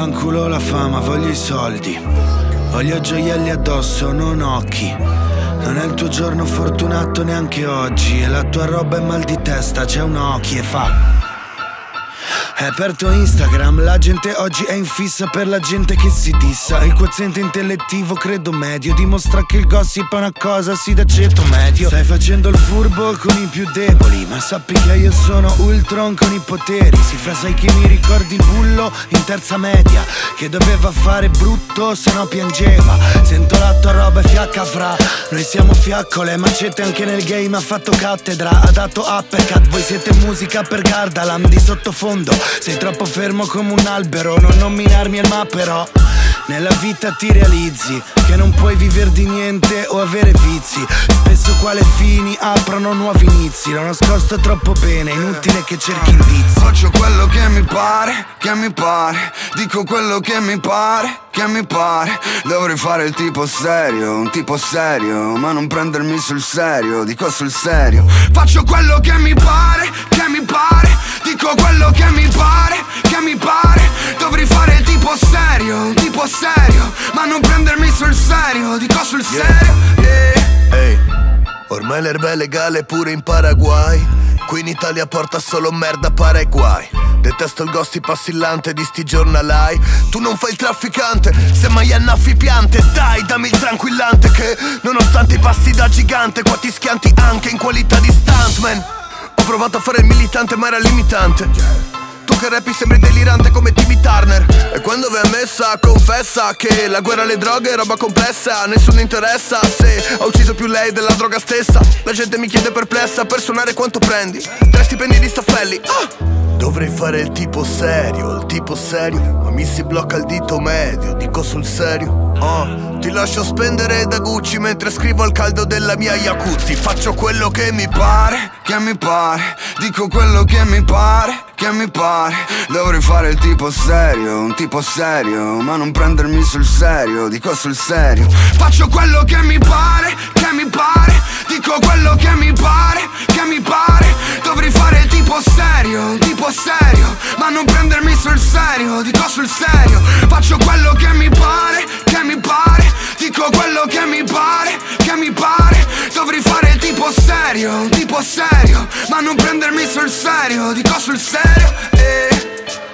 Vaffanculo la fama, voglio i soldi, voglio gioielli addosso, non occhi. Non è il tuo giorno fortunato neanche oggi, e la tua roba è mal di testa, c'è un occhio e fa. È aperto Instagram, la gente oggi è in fissa per la gente che si dissa. Il quoziente intellettivo credo medio dimostra che il gossip è una cosa sì da ceto medio. Stai facendo il furbo con i più deboli, ma sappi che io sono Ultron con i poteri. Sì, fra sai che mi ricordi il bullo in terza media, che doveva fare brutto se no piangeva. Sento la tua roba è fiacca fra, noi siamo fiaccole, macete anche nel game, ha fatto cattedra, ha dato uppercut. Voi siete musica per Gardaland di sottofondo, sei troppo fermo come un albero, non nominarmi al ma però. Nella vita ti realizzi che non puoi vivere di niente o avere vizi. Spesso quale fini aprono nuovi inizi, l'ho nascosto troppo bene, inutile che cerchi indizi. Faccio quello che mi pare, dico quello che mi pare. Dovrei fare il tipo serio, un tipo serio, ma non prendermi sul serio, dico sul serio. Faccio quello che mi pare, dico quello che mi pare, che mi pare. Dovrei fare il tipo serio, un tipo serio, ma non prendermi sul serio, dico sul serio, yeah. Hey, ormai l'erba è legale pure in Paraguay, qui in Italia porta solo merda, pare guai. Detesto il gossip assillante di sti giornalai. Tu non fai il trafficante, se mai annaffi piante. Dai, dammi il tranquillante che nonostante i passi da gigante, qua ti schianti anche in qualità di stuntman. Ho provato a fare il militante ma era limitante. Tu che rappi sembri delirante come Timmy Turner. E quando v'è messa confessa che la guerra alle droghe è roba complessa, nessuno interessa se ho ucciso più lei della droga stessa. La gente mi chiede perplessa per suonare quanto prendi, 3 stipendi di staffelli, ah! Dovrei fare il tipo serio, ma mi si blocca il dito medio, dico sul serio. Oh, ti lascio spendere da Gucci mentre scrivo al caldo della mia Yakuza. Faccio quello che mi pare, dico quello che mi pare. Dovrei fare il tipo serio, un tipo serio, ma non prendermi sul serio, dico sul serio. Faccio quello che mi pare, dico quello che mi pare. Dovrei fare il tipo serio, un tipo serio, ma non prendermi sul serio, dico sul serio. Faccio quello che mi pare, dico quello che mi pare. Dovrei fare il tipo serio, ma non prendermi sul serio, dico sul serio, eh.